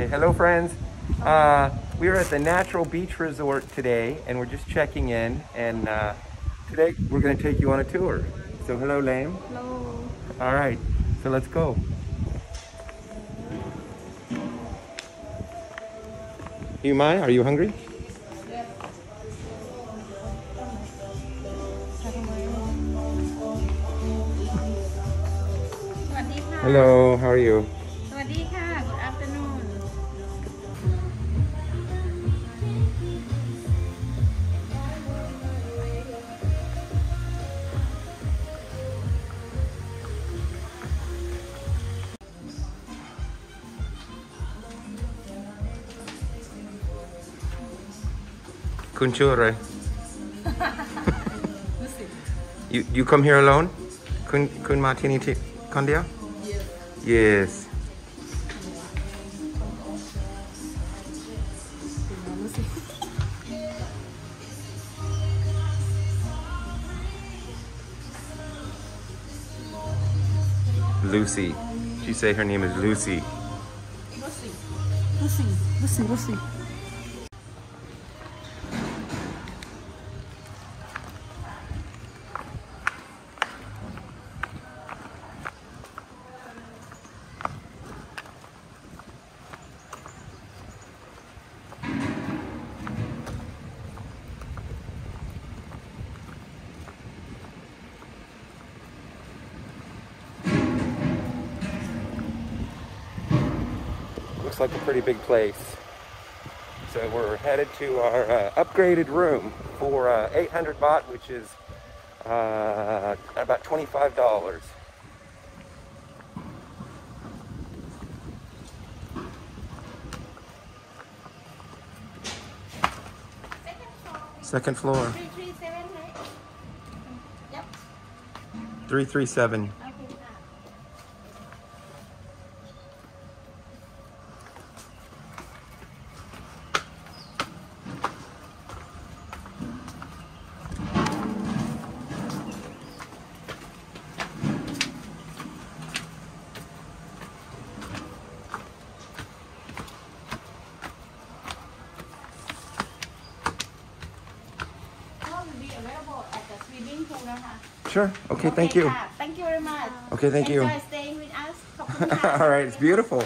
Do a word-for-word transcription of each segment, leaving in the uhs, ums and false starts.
Okay, hello friends. Uh, we're at the Natural Beach Resort today and we're just checking in, and uh, today we're going to take you on a tour. So hello, Lame. Hello. All right, so let's go. Umai, are you hungry? Yes. Hello, how are you? Kunchure. you you come here alone? Kun kun Martini Kondia? Yes. Yes. Lucy. She say her name is Lucy. Lucy. Lucy. Lucy. Lucy. Looks like a pretty big place. So we're headed to our uh, upgraded room for uh, eight hundred baht, which is uh, about twenty-five dollars. Second floor. three three seven, right? Yep. three three seven. Sure. Okay, okay, thank you. Yeah, thank you very much. Okay, thank Enjoy you. Staying with us. All right, it's beautiful.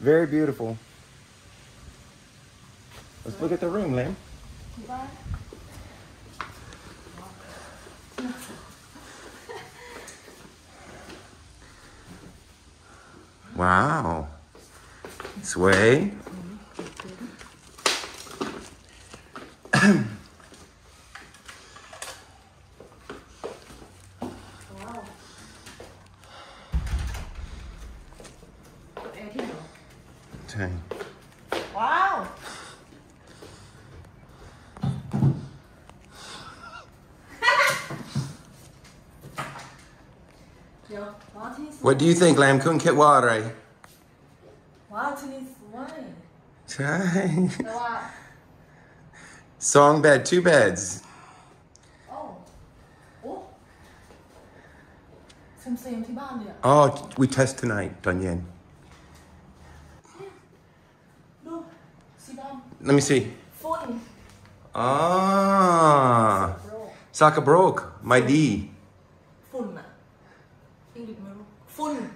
Very beautiful. Let's look at the room, Lim. Wow. Sway. Wow. What do you think, Lam? Kun kit warai? Song bed, two beds. Oh. Oh. Oh, we test tonight, Danyen. Let me see. forty. Ah. Saka broke. My D. Fun. Fun.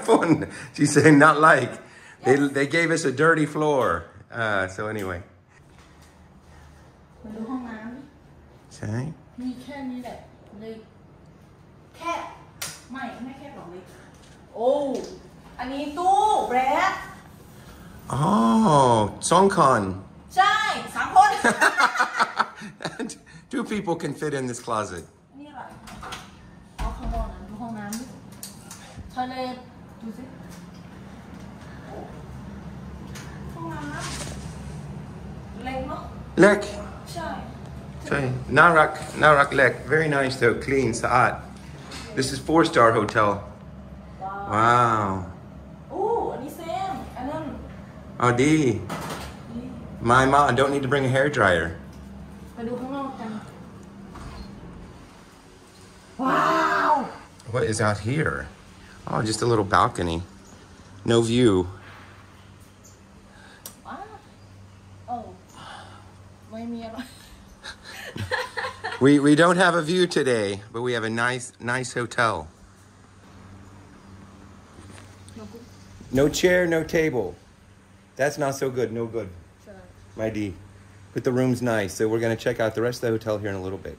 Fun. She's saying not like. Yes. They, they gave us a dirty floor. Uh, so anyway. Okay. Oh. Oh, Songkon. Two people can fit in this closet. Lek. Narak, Narak Lek. Very nice though, clean, Sa'at. This is four-star hotel. Wow. Oh, D. My mom, I don't need to bring a hairdryer. Wow! What is out here? Oh, just a little balcony. No view. ไม่มีอะไร we we don't have a view today, but we have a nice nice hotel. No chair, no table. That's not so good. No good. My D. But the room's nice, so we're going to check out the rest of the hotel here in a little bit.